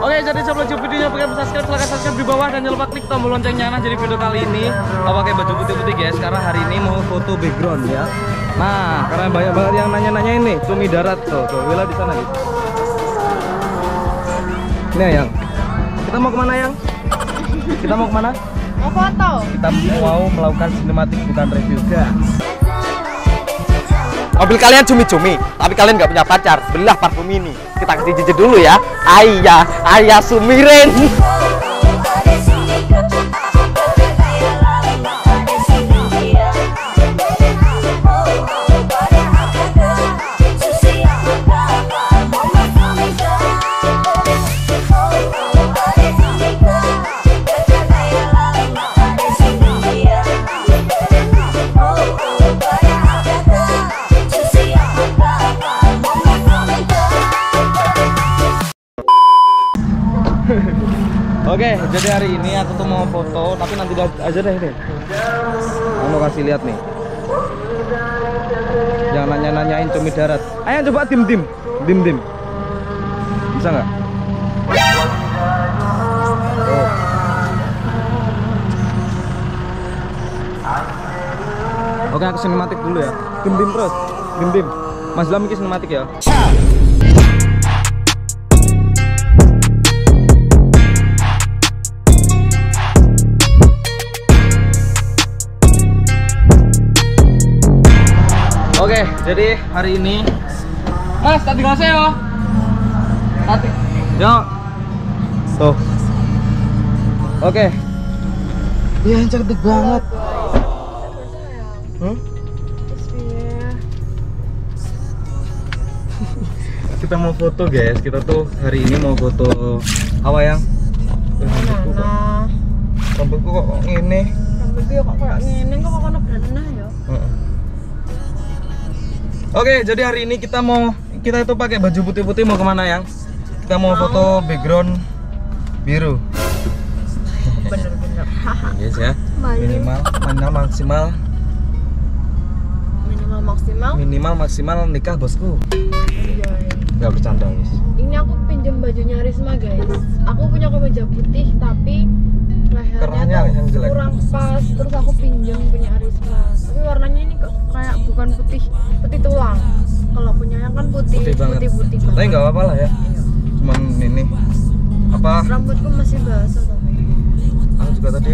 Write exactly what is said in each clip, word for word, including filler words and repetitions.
Oke, jadi sebelum jumpa videonya, pakai subscribe, silahkan subscribe di bawah dan jangan lupa klik tombol loncengnya. Nah, jadi video kali ini pakai baju putih-putih guys, karena hari ini mau foto background ya. Nah, karena banyak banget yang nanya-nanya ini cumi darat tuh, tuh Wila di sana gitu. Ini Ayang, kita mau kemana Ayang? Kita mau kemana? Mau foto. Kita mau melakukan sinematik bukan review guys. Mobil kalian cumi-cumi, tapi kalian nggak punya pacar. Belilah parfum ini. Kita kasih jejer dulu ya. Ayah, ayah sumiren. Oke, jadi hari ini aku tuh mau foto, tapi nanti aja deh ini. Mau kasih lihat nih. Jangan nanya-nanyain cumi darat. Ayo coba tim-tim, tim-tim. Bisa nggak? Oh. Oke, aku sinematik dulu ya. Tim-tim terus, tim-tim. Mas Lam ini sinematik ya. Oke, jadi hari ini Mas, tadi ngasih yo. Tadi. Yo. Tuh. Oke. Iya, cantik banget. Hmm? Kita mau foto, guys. Kita tuh hari ini mau foto apa yang? Rambutku kok. Rambutku kok ngene. Rambutku kok kayak ngene, kok kok ono berenah yo. Heeh. Oke, jadi hari ini kita mau kita itu pakai baju putih-putih mau kemana yang? Kita mau foto background biru. Bener-bener. Yes ya. Minimal, minimal maksimal. Minimal maksimal. Minimal maksimal nikah bosku. Iya. Gak bercanda guys. Ini aku pinjem bajunya Risma guys. Aku punya kemeja putih tapi lehernya kurang pas, terus aku pinjam punya Risma. Tapi warnanya ini kayak bukan putih, putih tulang. Kalau punya yang kan putih, putih banget. Putih, putih banget. Tapi nggak apa-apa lah ya. Iya. Cuman ini apa? Rambutku masih basah tapi. Aku juga tadi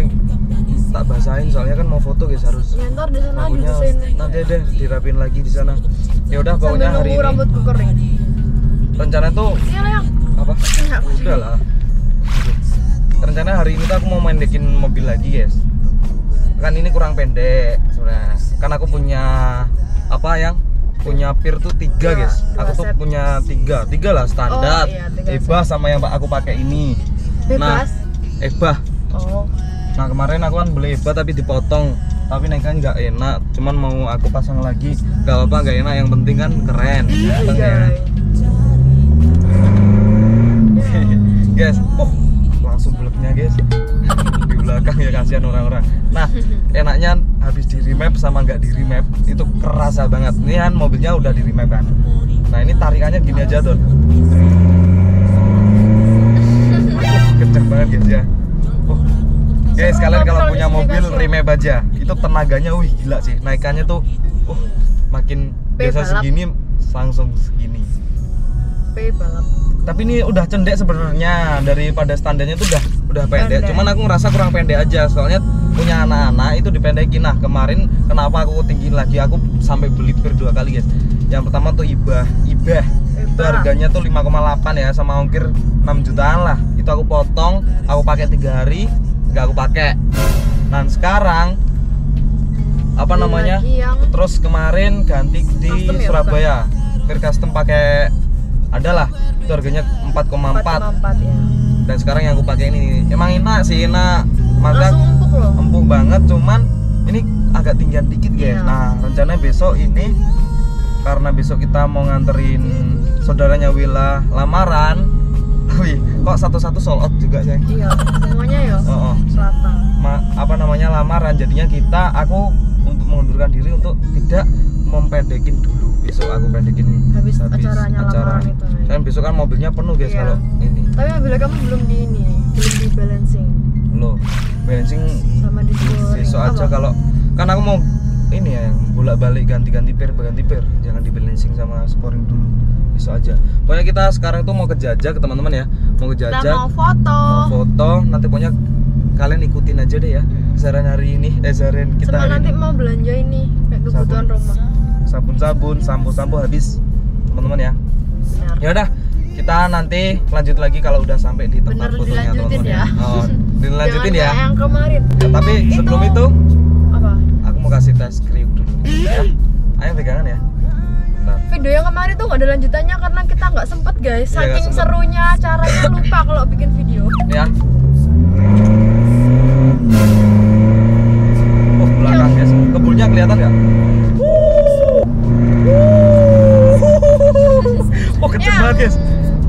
tak basahin soalnya kan mau foto guys harus. Ya, ntar di sana aja nanti deh dirapiin lagi di sana. Ya udah pokoknya hari ini. Rambutku kering. Rencana tuh ya, apa? Ya, udah lah. Rencana hari ini tuh aku mau main bikin mobil lagi guys. Kan ini kurang pendek sebenarnya. Kan aku punya apa yang punya pir tuh tiga ya, guys. Aku tuh set. Punya tiga, tiga lah standar. Oh, iya, Ebah sama yang aku pakai ini. Bebas. Nah, Ebah. Oh. Nah kemarin aku kan beli Ebah tapi dipotong. Tapi naiknya nggak enak. Cuman mau aku pasang lagi. Gak apa-apa nggak enak. Yang penting kan keren. Ganteng ya. Guys. Oh. Langsung bloknya guys di belakang ya kasihan orang-orang. Nah enaknya habis di remap sama nggak di remap itu kerasa banget. Ini kan mobilnya udah di remap kan. Nah ini tarikannya gini aja Don. Kenceng banget guys ya. Oh. Guys kalian kalau punya mobil remap aja itu tenaganya wih gila sih naikannya tuh. Oh makin biasa segini langsung segini. Balap. Tapi ini udah cendek sebenarnya daripada standarnya itu udah udah pendek. pendek. Cuman aku ngerasa kurang pendek aja soalnya punya anak-anak itu dipendekin. Nah kemarin kenapa aku tinggiin lagi? Aku sampai beli per dua kali guys. Yang pertama tuh ibah ibah. Itu harganya tuh lima koma delapan ya sama ongkir enam jutaan lah. Itu aku potong, aku pakai tiga hari, nggak aku pakai. Nah sekarang apa ini namanya? Yang... Terus kemarin ganti di custom, Surabaya. Per ya, custom pakai adalah itu harganya empat koma empat ya. Dan sekarang yang aku pakai ini emang enak sih enak maka empuk, empuk banget cuman ini agak tinggian dikit guys ya. Nah rencananya besok ini karena besok kita mau nganterin saudaranya Wila lamaran. Wih kok satu-satu sold out juga sih iya semuanya ya oh, oh. Ma, apa namanya lamaran jadinya kita aku untuk mengundurkan diri untuk tidak mempendekin dulu besok aku pengen habis, habis acaranya acara. Lamaran itu. Kan besok kan mobilnya penuh guys, iya. Kalau ini. Tapi mobilnya kamu belum di ini, belum di balancing. Loh, balancing sama di besok apa? Aja kalau kan aku mau ini ya, yang bolak-balik ganti-ganti per, ganti per. Jangan di balancing sama sporing dulu. Besok aja. Pokoknya kita sekarang tuh mau ke Jajak, teman-teman ya. Mau ke Jajak. Kita mau foto. Mau foto, nanti pokoknya kalian ikutin aja deh ya. Saran hari ini, eh saran kita. Sama nanti ini. Mau belanja ini kebutuhan rumah. Sabun-sabun, sampo-sampo habis, teman-teman ya. Ya udah, kita nanti lanjut lagi kalau udah sampai di tempat bener, fotonya teman-teman ya. Ya. Oh, dilanjutin ya. Yang kemarin. Ya, tapi itu. Sebelum itu apa? Aku mau kasih tes kriuk dulu ya. Ayo pegangan ya. Nah. Video yang kemarin tuh nggak ada lanjutannya karena kita nggak sempet guys. Saking ya, sempet. Serunya caranya lupa kalau bikin video. Ya. Oh, belakang guys. Kebulnya kelihatan nggak? Oh, kenceng banget guys.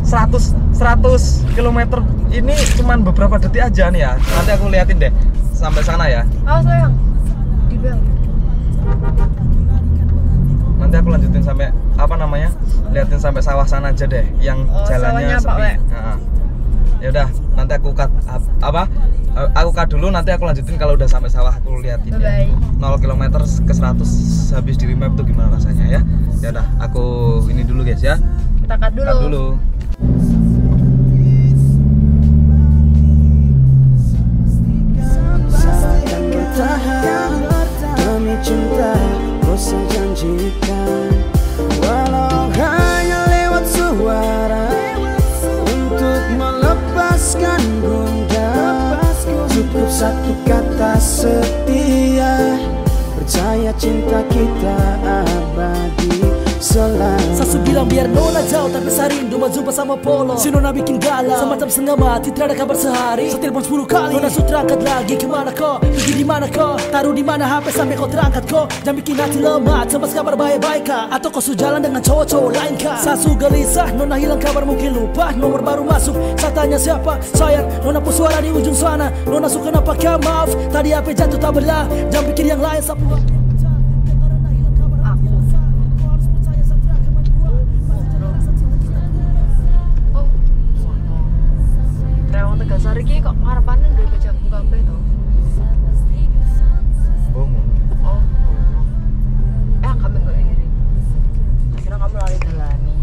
seratus seratus kilometer ini cuman beberapa detik aja nih ya. Nanti aku liatin deh sampai sana ya. Oh, sayang. Di bel. Nanti aku lanjutin sampai apa namanya? Liatin sampai sawah sana aja deh yang oh, jalannya sepi. Heeh. Ya udah, nanti aku cut apa? Aku cut dulu, nanti aku lanjutin kalau udah sampai sawah aku liatin ya. nol kilometer ke seratus habis di remap tuh gimana rasanya ya. Ya udah, aku ini dulu guys ya. Kita cut dulu. Cut dulu. Walau hanya lewat suara untuk melepaskan gundam, cukup satu kata setia, percaya cinta kita abadi. Sasu bilang biar nona jauh tapi sarindu jumpa sama polo. Si nona bikin galau sama jam setengah mati, tidak ada kabar sehari. Saya telepon sepuluh kali, nona sudah terangkat lagi. Kemana kau? Pergi di mana kau? Taruh di mana H P sampai kau terangkat kau? Jangan bikin hati lemah, coba kabar baik-baik kah? Atau kau sudah jalan dengan cowok-cowok lain kah? Sasu gelisah, nona hilang kabar mungkin lupa. Nomor baru masuk, saya tanya siapa? Sayang, nona pun suara di ujung sana. Nona suka kenapa kah? Maaf, tadi H P jatuh tak belah. Jangan pikir yang lain, sapu. Sari ki kok harapannya udah baca buka P tuh. Bohong. Oh. Eh kamu nggak iri. Akhirnya kamu lari jalan nih.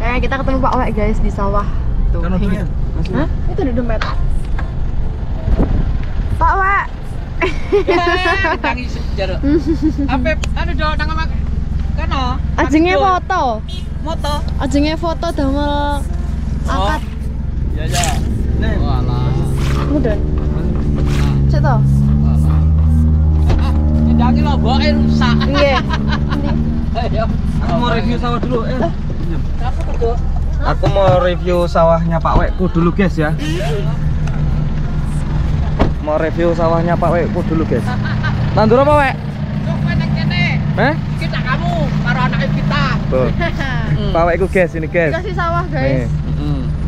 Kayak kita ketemu Pak Owe guys di sawah tuh. Kan itu ya? Hah? Itu di dompet. Pak Owe. Tangis jaro. Apa? Anu jauh tangan mak. Kano. Ajengnya foto. Foto. Ajengnya foto damel angkat. Ya ya. Nih, walah. Mudah. Cek toh. Walah. Ah, ndangi loboke rusak. Nggih. Ayo. Aku mau review sawah dulu, eh. Aku mau review sawahnya Pak Wekku dulu, guys ya. Mau review sawahnya Pak Wekku dulu, guys. Nandur apa, Wek? Coba nang kene. Heh? Kita kamu, karo anake kita. Tuh. Pak Wekku guys, ini guys. Dikasih sawah, guys.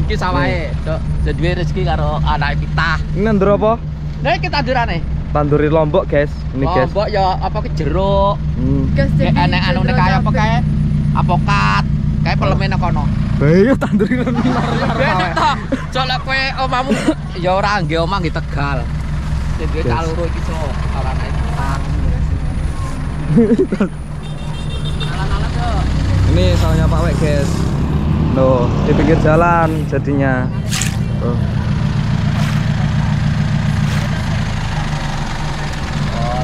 Iki sawahe, Cok. Duwe rezeki karo anak pitah. Ini ndur apa? Nek kita tandurane. Tanduri lombok, guys. Ini, guys. Lombok ya apa ke jeruk. Hmm. Nek enek anu nek kaya apa kae apokat, kae peleme nang kono. Lah iya tanduri nang kono. Cok lek kowe omamu ya ora nggih omah nggih Tegal. Sing duwe kaloro iki, Cok. Ora naik pitah. Alan-alan, Cok. Ini sawahnya Pak Wek, guys. Loh, di pinggir jalan jadinya. Tuh.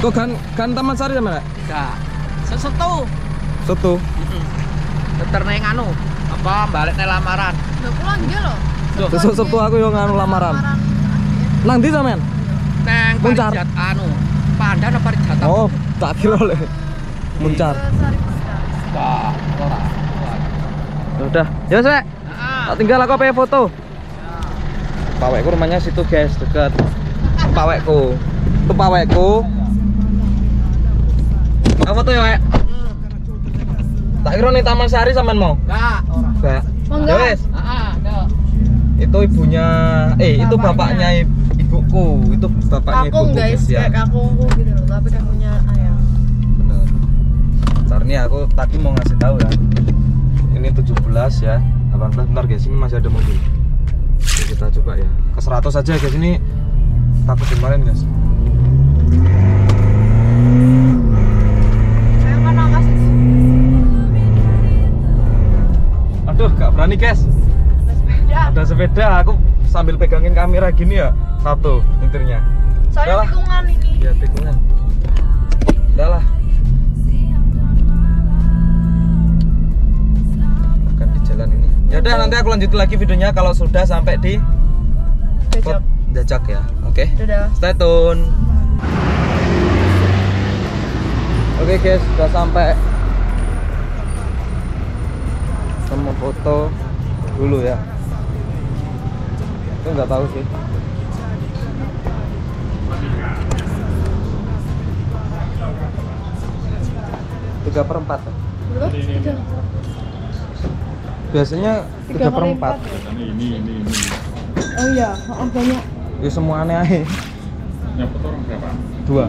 Tuh kan kan Taman Sari sama enggak? Enggak. Setu. Setu. Heeh. Teterne anu, apa balik nek lamaran. Lho kula nggih lho. Sesuk setu aku yo nganu lamaran. Nang ndi sampean? Nang Parijat anu. Pandan apa Parijatan? Oh, tak kira oleh Muncar. Enggak, ora. Udah, ya Wek. Tak tinggal aku pengen foto. Pak Wekku rumahnya situ, guys, dekat. Pak Wekku. Itu Pak Wekku. Apa tuh ya, Wek? Tak kira nih Taman Sari sampean mau? Enggak, ora. Enggak. Wes. Heeh, ndok. Itu ibunya, eh itu bapaknya ibuku, itu bapaknya ibuku. Kakung, guys, kayak kakungku gitu loh, tapi kakungnya ayah. bentar nih, aku tadi mau ngasih tahu ya. Ini tujuh belas ya, delapan belas. Bentar guys, ini masih ada mobil. Jadi kita coba ya. Ke seratus aja guys, ini takut kemarin guys. Aduh, gak berani guys. Ada sepeda. Ada sepeda, aku sambil pegangin kamera gini ya. Satu nyetirnya. Soalnya tikungan ini. Iya, tikungan. Udah lah. Bukan di jalan ini. Ya udah, nanti aku lanjutin lagi videonya kalau sudah sampai di Dajak. Dajak ya. Oke. Okay. Dadah. Stay tune. Oke okay guys, sudah sampai. Kita mau foto dulu ya. Itu nggak tahu sih. tiga per empat ya? Biasanya tiga per empat. Ini, ini, ini. Oh iya, banyak. Ya semua aneh-aneh. Yang foto orang berapa? Dua.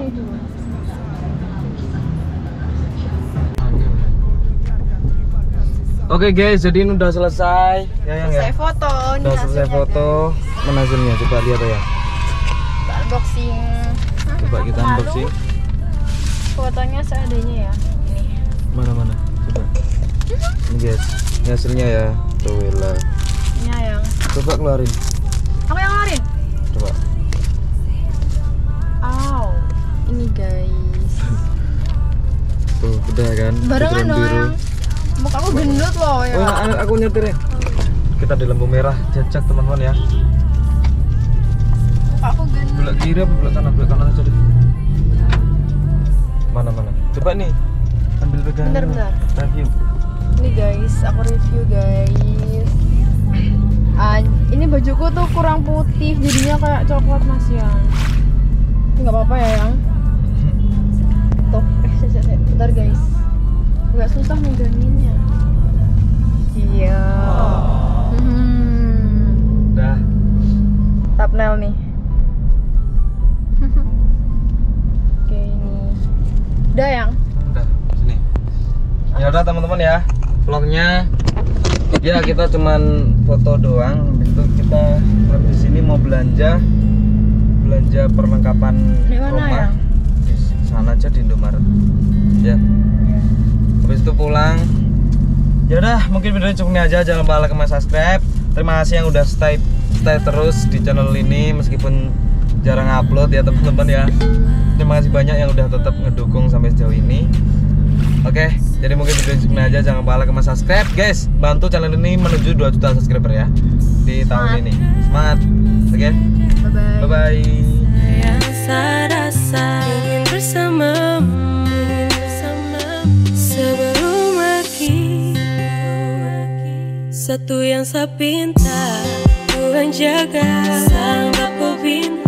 Oke guys, jadi ini udah selesai. Ya, selesai ya? Foto. Udah selesai foto. Mana hasilnya? Coba lihat ya. Coba unboxing. Coba kita unboxing. Fotonya seadanya ya. Mana-mana, coba ini guys, ini hasilnya ya. Coba yang coba keluarin. Aku yang keluarin? Coba. Aw, oh, ini guys. Tuh, udah kan? Barengan dong. Muka aku gendut loh ya. Oh, aku nyetir ya. Kita di lampu merah, jajak teman-teman ya. Muka aku gendut. Belok kiri apa belok kanan? Belok kanan aja deh. Mana-mana, coba nih. Ambil pegang. Bentar-bentar. Review. Ini guys, aku review guys. Uh, ini bajuku tuh kurang putih, jadinya kayak coklat mas yang. Nggak apa-apa ya yang. Tuh, bentar guys. Nggak susah menggantinya. Iya. Oh. Hmm. Dah. Thumbnail nih. Oke ini. Udah yang. Ya udah teman-teman ya, vlognya ya kita cuman foto doang. Itu kita habis ini mau belanja belanja perlengkapan rumah ya? Di sana aja di Indomaret ya. Habis itu pulang. Ya udah, mungkin videonya cukupnya aja. Jangan lupa like, comment, subscribe. Terima kasih yang udah stay stay terus di channel ini meskipun jarang upload ya teman-teman ya. Terima kasih banyak yang udah tetap ngedukung sampai sejauh ini. Oke, okay, jadi mungkin video ini aja. Jangan lupa like, comment, subscribe guys. Bantu channel ini menuju dua juta subscriber ya di tahun ini. Semangat. Oke. Okay? Bye bye. Saya rasa ingin bersamamu sebelum lagi. Satu yang saya pinta Tuhan jaga. Sanggup ku pinta.